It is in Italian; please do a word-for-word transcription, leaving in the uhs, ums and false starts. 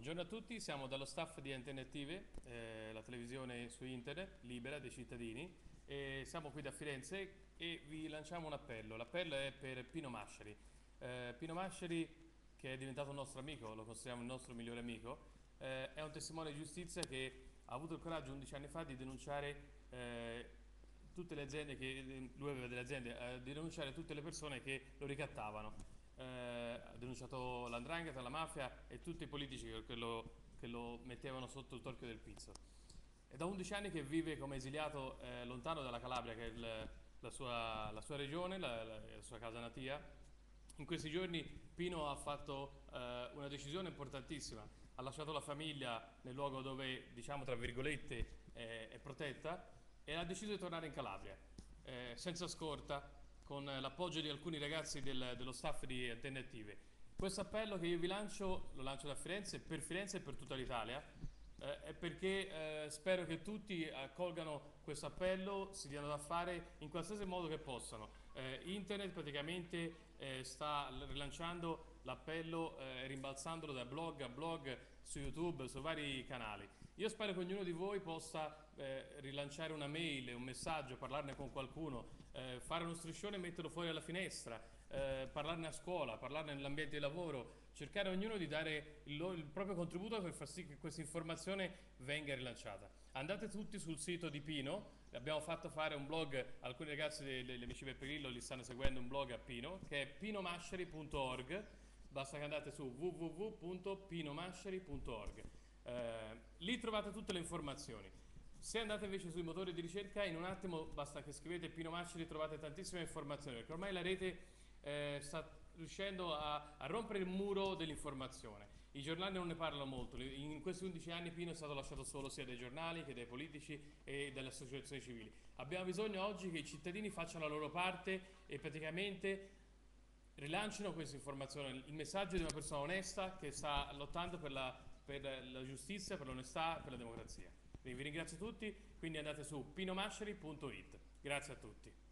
Buongiorno a tutti, siamo dallo staff di Antenne Attive, eh, la televisione su internet libera dei cittadini, e siamo qui da Firenze e vi lanciamo un appello. L'appello è per Pino Masciari. Eh, Pino Masciari, che è diventato un nostro amico, lo consideriamo il nostro migliore amico, eh, è un testimone di giustizia che ha avuto il coraggio undici anni fa di denunciare eh, tutte le aziende che lui aveva delle aziende, eh, di denunciare tutte le persone che lo ricattavano. Eh, ha denunciato l'andrangheta, la mafia e tutti i politici che lo, che lo mettevano sotto il torchio del pizzo. È da undici anni che vive come esiliato eh, lontano dalla Calabria, che è il, la, sua, la sua regione, la, la, la sua casa natia. In questi giorni Pino ha fatto eh, una decisione importantissima, ha lasciato la famiglia nel luogo dove, diciamo tra virgolette, eh, è protetta, e ha deciso di tornare in Calabria, eh, senza scorta, con l'appoggio di alcuni ragazzi del, dello staff di Antenne Attive. Questo appello che io vi lancio, lo lancio da Firenze, per Firenze e per tutta l'Italia, eh, è perché eh, spero che tutti accolgano questo appello, si diano da fare in qualsiasi modo che possano. Eh, Internet praticamente eh, sta rilanciando l'appello, eh, rimbalzandolo da blog a blog, su YouTube, su vari canali. Io spero che ognuno di voi possa eh, rilanciare una mail, un messaggio, parlarne con qualcuno, eh, fare uno striscione e metterlo fuori alla finestra, eh, parlarne a scuola, parlarne nell'ambiente di lavoro, cercare ognuno di dare il, il proprio contributo per far sì che questa informazione venga rilanciata. Andate tutti sul sito di Pino, abbiamo fatto fare un blog, alcuni ragazzi degli amici Beppe Grillo li stanno seguendo, un blog a Pino, che è pino masciari punto org. Basta che andate su w w w punto pino masciari punto org, eh, lì trovate tutte le informazioni. Se andate invece sui motori di ricerca, in un attimo basta che scrivete Pino Masciari, trovate tantissime informazioni, perché ormai la rete eh, sta riuscendo a, a rompere il muro dell'informazione. I giornali non ne parlano molto, in questi undici anni Pino è stato lasciato solo sia dai giornali che dai politici e dalle associazioni civili. Abbiamo bisogno oggi che i cittadini facciano la loro parte e praticamente rilancino questa informazione, il messaggio di una persona onesta che sta lottando per la, per la giustizia, per l'onestà, per la democrazia. Vi ringrazio tutti, quindi andate su pino masciari punto it. Grazie a tutti.